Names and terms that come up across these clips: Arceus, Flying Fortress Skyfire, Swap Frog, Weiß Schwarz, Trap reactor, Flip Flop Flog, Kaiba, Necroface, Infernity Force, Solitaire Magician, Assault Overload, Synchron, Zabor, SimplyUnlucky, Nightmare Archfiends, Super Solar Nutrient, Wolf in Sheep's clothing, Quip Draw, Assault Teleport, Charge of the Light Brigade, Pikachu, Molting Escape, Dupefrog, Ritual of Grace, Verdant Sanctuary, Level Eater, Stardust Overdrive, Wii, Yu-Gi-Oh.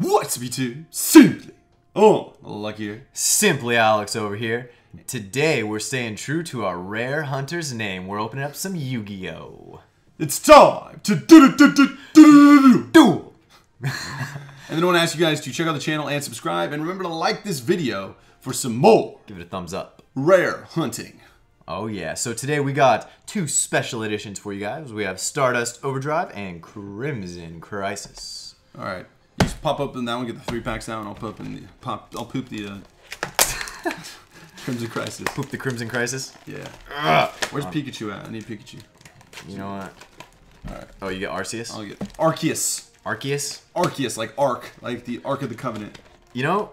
What's up, YouTube? Simply, oh, luckier. Simply Alex over here. Today, we're staying true to our rare hunter's name. We're opening up some Yu-Gi-Oh! It's time to duel! And then I want to ask you guys to check out the channel and subscribe, and remember to like this video for some more. Give it a thumbs up. Rare hunting. Oh yeah, so today we got two special editions for you guys. We have Stardust Overdrive and Crimson Crisis. Alright, you just pop up in that one, get the 3 packs out, and I'll poop in the, Crimson Crisis. Poop the Crimson Crisis? Yeah. Where's Pikachu at? I need Pikachu. You know what? Alright. Oh, you get Arceus? I'll get Arceus. Arceus? Arceus, like Ark, like the Ark of the Covenant. You know,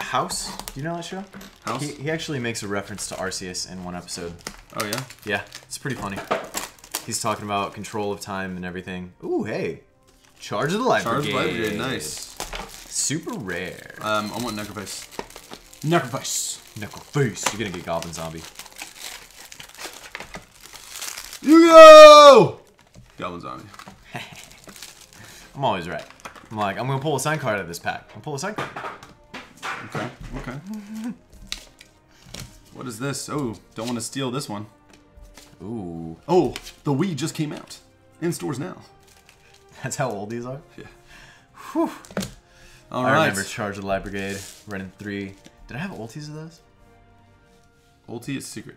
House? Do you know that show? House? He actually makes a reference to Arceus in one episode. Oh, yeah? Yeah, it's pretty funny. He's talking about control of time and everything. Ooh, hey. Charge of the Light Brigade. Charge of the Light Brigade, nice. Super rare. I want Necroface. Necroface. Necroface. You're gonna get Goblin Zombie. Yu-Gi-Oh! Goblin Zombie. I'm always right. I'm like, I'm gonna pull a sign card out of this pack. I'll pull a sign card. Okay, okay. What is this? Oh, don't want to steal this one. Ooh. Oh, the Wii just came out. In stores now. That's how old these are? Yeah. Whew. All right. I remember Charge of the Light Brigade, running 3. Did I have ultis of those? Ulti is secret.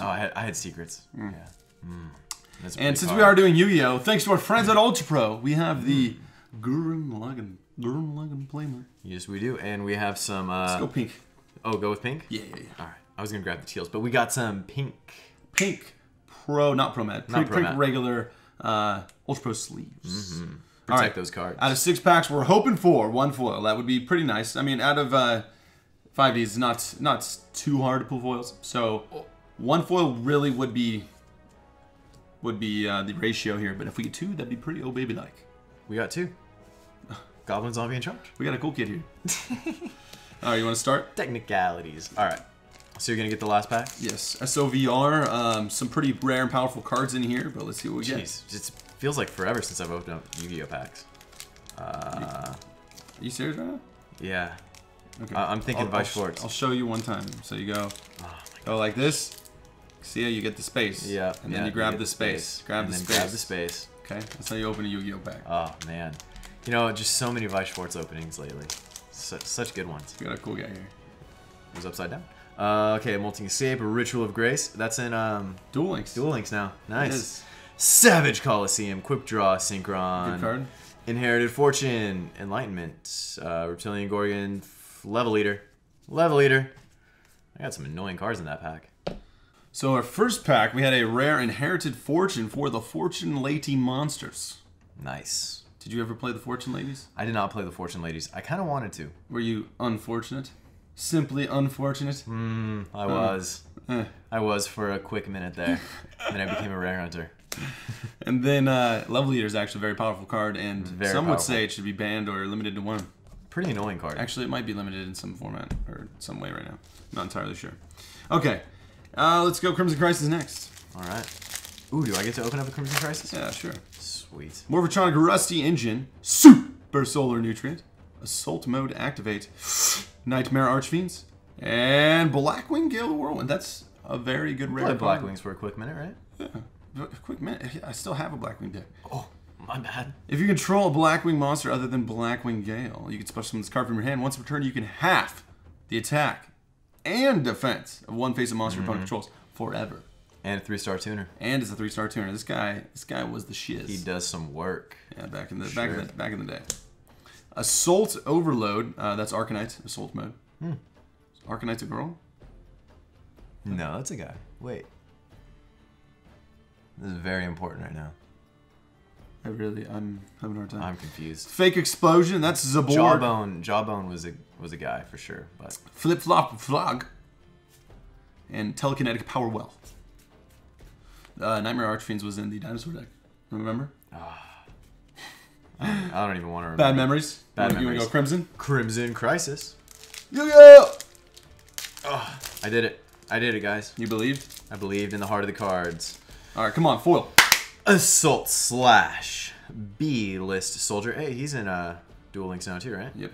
Oh, I had secrets. Mm. Yeah. Mm. And since we are doing Yu-Gi-Oh, thanks to our friends at Ultra Pro, we have the Gurum Lagan, Playmer. Yes, we do, and we have some. Let's go pink. Oh, go with pink. Yeah. All right, I was gonna grab the teals, but we got some pink. Pink pro, not pro med. Pink, pink regular Ultra Pro sleeves. Mm-hmm. Protect those cards. Out of 6 packs, we're hoping for 1 foil. That would be pretty nice. I mean, out of 5Ds, not too hard to pull foils. So 1 foil really would be the ratio here. But if we get 2, that'd be pretty oh baby like. We got 2. Goblin Zombie in charge. We got a cool kid here. Alright, you want to start? Technicalities. Alright. So you're going to get the last pack? Yes. SOVR. Some pretty rare and powerful cards in here, but let's see what we get. Jeez. It feels like forever since I've opened up Yu-Gi-Oh packs. Are you serious right now? Yeah. Okay. I'm thinking Weiß Schwarz. I'll show you one time. So you go, go like this. See how you get the space. Yeah. And then you grab the space. Grab the space. Okay, that's how you open a Yu-Gi-Oh pack. Oh man, you know, just so many Weiß Schwarz openings lately, such good ones. We got a cool guy here. It was upside down. Okay, Molting Escape, a Ritual of Grace. That's in Duel Links. Duel Links now. Nice. Savage Colosseum, Quip Draw, Synchron. Good card. Inherited Fortune, Enlightenment, Reptilian Gorgon, Level Eater. Level Eater. I got some annoying cards in that pack. So our first pack, we had a rare Inherited Fortune for the Fortune Lady monsters. Nice. Did you ever play the Fortune Ladies? I did not play the Fortune Ladies. I kind of wanted to. Were you unfortunate? Simply unfortunate? I was. I was for a quick minute there. And then I became a rare hunter. And then Level Eater is actually a very powerful card, and some would say it should be banned or limited to 1. Pretty annoying card. Actually, it might be limited in some format or some way right now. I'm not entirely sure. Okay. Let's go Crimson Crisis next. Alright. Ooh, do I get to open up a Crimson Crisis? Yeah, sure. Sweet. Morphotronic Rusty Engine. Super Solar Nutrient. Assault mode activate. Nightmare Archfiends. And Blackwing Gale Whirlwind. That's a very good rare. Blackwings for a quick minute, right? Yeah. A quick minute. I still have a Blackwing deck. Oh, my bad. If you control a Blackwing monster other than Blackwing Gale, you can special summon this card from your hand. Once per turn, you can half the attack and defense of one face of monster opponent controls forever. And a 3-star tuner. And it's a 3-star tuner. This guy was the shiz. He does some work. Yeah, back in the day. Assault Overload. That's Arcanite assault mode. Is Arcanite's a girl? No, that's a guy. Wait. This is very important right now. I'm having a hard time. I'm confused. Fake Explosion, that's Zabor. Jawbone was a guy for sure, but Flip Flop Flog. And Telekinetic Power Well. Nightmare Archfiends was in the dinosaur deck. Remember? I don't even want to remember. Bad memories. You wanna go Crimson? Crimson Crisis. Yu-Gi-Oh! I did it. I did it, guys. You believed? I believed in the heart of the cards. Alright, come on, foil. Assault / B-list soldier. Hey, he's in Duel Links now too, right? Yep.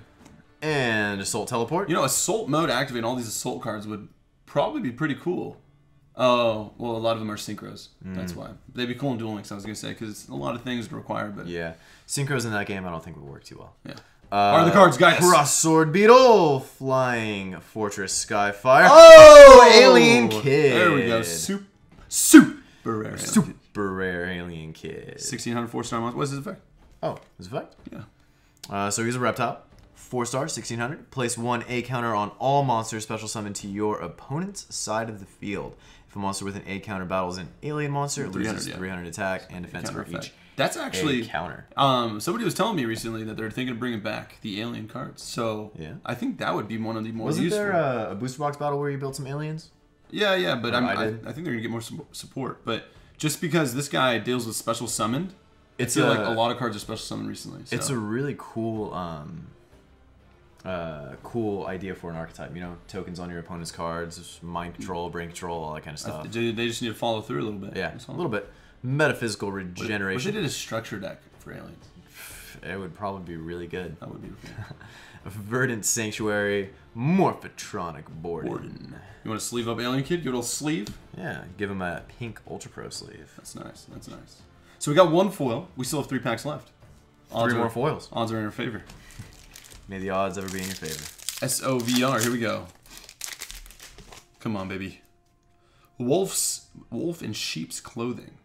And Assault Teleport. You know, Assault mode activate, all these Assault cards would probably be pretty cool. Oh, well, a lot of them are Synchros. Mm. That's why. They'd be cool in Duel Links, I was going to say, because a lot of things required, but... Yeah. Synchros in that game I don't think would work too well. Yeah. Are the cards, guys? Cross Sword Beetle, Flying Fortress Skyfire. Oh! Alien Kid. There we go. Super rare. Super rare Alien Kid. 1600 4-star monster. What's his effect? Oh, his effect? Yeah. So he's a reptile. 4-star, 1600. Place one A counter on all monsters special summoned to your opponent's side of the field. If a monster with an A counter battles an alien monster, it loses 300 attack and defense for each. That's actually a counter. Somebody was telling me recently that they're thinking of bringing back the alien cards. So yeah. I think that would be one of the more useful. Wasn't there a booster box battle where you built some aliens? Yeah, yeah, but I think they're gonna get more support. But just because this guy deals with special summoned, it's I feel like a lot of cards are special summoned recently. So. It's a really cool, cool idea for an archetype. You know, tokens on your opponent's cards, mind control, brain control, all that kind of stuff. They just need to follow through a little bit. Yeah, a little bit. Metaphysical regeneration. What if they did a structure deck for aliens? It would probably be really good. That would be cool. Verdant Sanctuary, Morphotronic Borden. You want to sleeve up Alien Kid? Give it a little sleeve? Yeah, give him a pink Ultra Pro sleeve. That's nice. That's nice. So we got one foil. We still have 3 packs left. Odds 3 more foils. Odds are in your favor. May the odds ever be in your favor. SOVR. Here we go. Come on, baby. Wolf in sheep's clothing.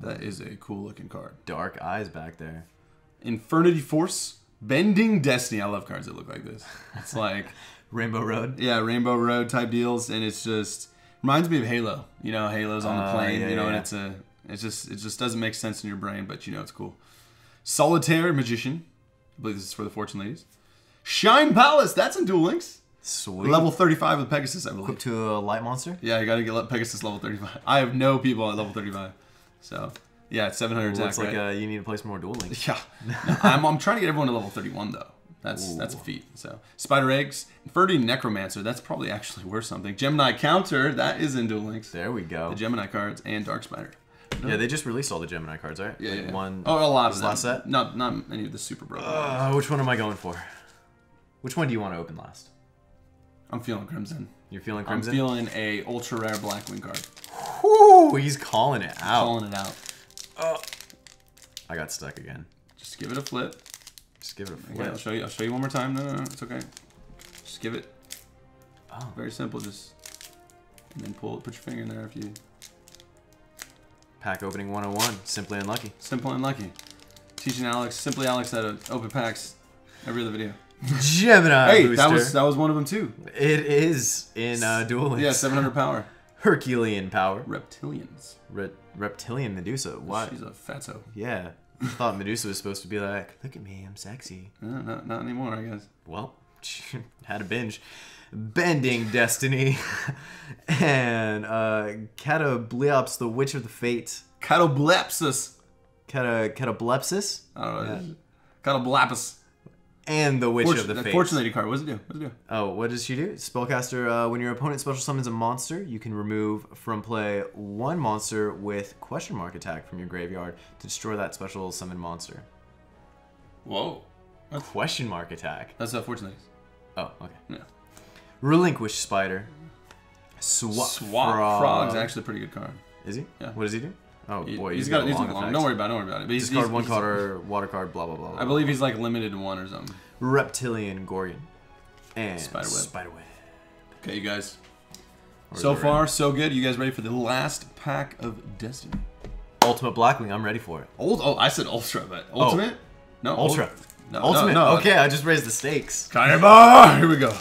That is a cool-looking card. Dark eyes back there. Infernity Force, Bending Destiny. I love cards that look like this. It's like... Rainbow Road? Yeah, Rainbow Road type deals, and it's just... Reminds me of Halo. You know, Halo's on the plane, yeah, you know, yeah. And it's a... It just doesn't make sense in your brain, but you know it's cool. Solitaire Magician. I believe this is for the Fortune Ladies. Shine Palace! That's in Duel Links. Sweet. Level 35 with Pegasus, I believe. Equipped to a light monster? Yeah, you gotta get Pegasus level 35. I have no people at level 35. So, yeah, it's 700 attack. Looks like you need to play some more Duel Links. Yeah. No, I'm trying to get everyone to level 31, though. That's a feat. So, Spider Eggs, Inferty Necromancer. That's probably actually worth something. Gemini Counter. That is in Duel Links. There we go. The Gemini cards and Dark Spider. No. Yeah, they just released all the Gemini cards, right? Yeah, like yeah. A lot of them. Last set? Not any of the super broken ones. Which one am I going for? Which one do you want to open last? I'm feeling Crimson. You're feeling Crimson? I'm feeling a ultra rare Blackwing card. Whoo! He's calling it out. Calling it out. Oh, I got stuck again. Just give it a flip. Just give it a flip. Okay, I'll show you one more time. No, it's okay. Just give it. Oh. Very simple. Just and then pull it. Put your finger in there if you. Pack opening 101. Simply unlucky. Simple and lucky. Teaching Alex. Simply Alex how to open packs every other video. Gemini. Hey, booster. that was one of them too. It is in Duel Links. Yeah, 700 power. Herculean power. Reptilians. Reptilian Medusa. What? She's a fatso. Yeah. I thought Medusa was supposed to be like, look at me, I'm sexy. No, not anymore, I guess. Well, she had a binge. Bending Destiny. And Catabliops, the Witch of the Fate. Catablepsis. Catablepsis? I don't know. Yeah. Catablepsis. And the Witch of the Fate. Fortune Lady card. What does it do? Oh, what does she do? Spellcaster, when your opponent special summons a monster, you can remove from play one monster with question mark attack from your graveyard to destroy that special summoned monster. Whoa. That's... Question mark attack. That's Fortune Ladies. Oh, okay. Yeah. Relinquish Spider. Swap Frog. Frog's actually a pretty good card. Is he? Yeah. What does he do? Oh boy, he's got long. Don't worry about it. But discard one card or water card. Blah blah blah. I believe he's like limited to one or something. Reptilian Gorgon and Spiderweb. Okay, you guys. So far, so good. You guys ready for the last pack of Destiny? Ultimate Blackwing. I'm ready for it. Oh, I said Ultra, but Ultimate? Oh. No, Ultra. No, Ultimate. No. Okay, I just raised the stakes. Kaiba! Here we go.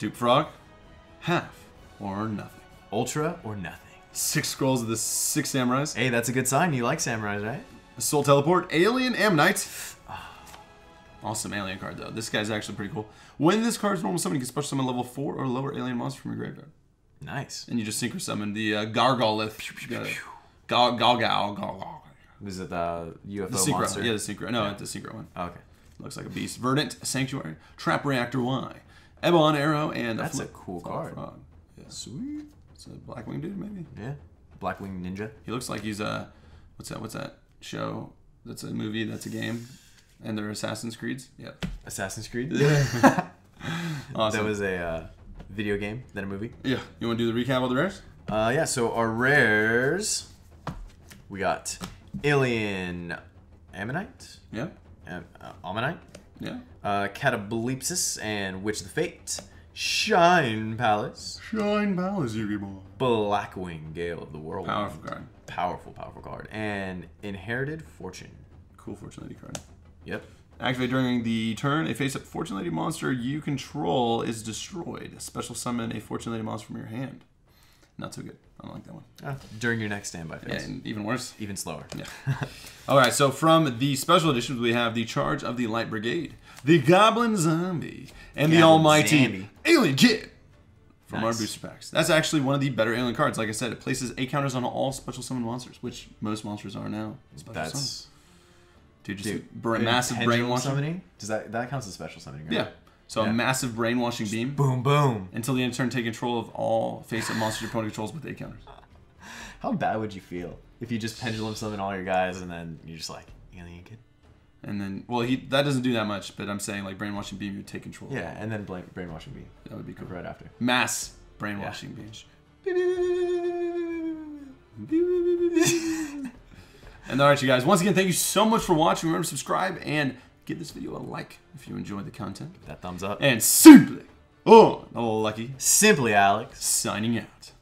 Dupe Frog. Half or nothing. Ultra or nothing. 6 Scrolls of the 6 Samurais. Hey, that's a good sign. You like samurais, right? Soul Teleport. Alien Ammonite. Oh. Awesome alien card, though. This guy's actually pretty cool. When this card's normal summon, you can special summon level 4 or lower alien monster from your graveyard. Nice. And you just synchro summon the Gargalith. Gargal. Is it the UFO monster? Yeah, the Synchro. No, it's the Synchro one. Oh, okay. Looks like a beast. Verdant Sanctuary. Trap Reactor Y. Ebon Arrow and that's a cool card. Yeah. Sweet. It's a Blackwing dude, maybe? Yeah. Blackwing Ninja. He looks like he's a... What's that show? That's a movie, that's a game. And they're Assassin's Creeds? Yep. Assassin's Creed? Yeah. Awesome. That was a video game, then a movie. Yeah. You want to do the recap of the rares? Yeah, so our rares, we got Alien Ammonite. Yeah. Ammonite. Yeah. Cataplepsis and Witch of the Fate. Shine Palace. Shine Palace, Yu-Gi-Oh. Blackwing, Gale of the World. Powerful card. Powerful, powerful card. And Inherited Fortune. Cool Fortune Lady card. Yep. Activate during the turn. A face-up Fortune Lady monster you control is destroyed. Special summon a Fortune Lady monster from your hand. Not so good. I don't like that one. During your next standby phase. Yeah, and even worse. Even slower. Yeah. All right, so from the special editions, we have the Charge of the Light Brigade, the Goblin Zombie, and the almighty Alien Kid from our booster packs. That's actually one of the better alien cards. Like I said, it places 8 counters on all special summoned monsters, which most monsters are now. That's... Dude, just massive brainwashing. Summoning? Does that counts as special summoning, right? Yeah. So a massive brainwashing just beam. Boom, boom. Until the end of turn, take control of all face-up monsters your opponent controls with 8 counters. How bad would you feel if you just pendulum summon all your guys and then you're just like, Alien Kid? And then, well, that doesn't do that much, but I'm saying like brainwashing beam, you take control. Yeah, and then brainwashing beam. That would be cool. Right after. Mass brainwashing beam. And all right, you guys, once again, thank you so much for watching. Remember to subscribe and give this video a like if you enjoyed the content. Give that thumbs up. And simply, oh, lucky. Simply Alex. Signing out.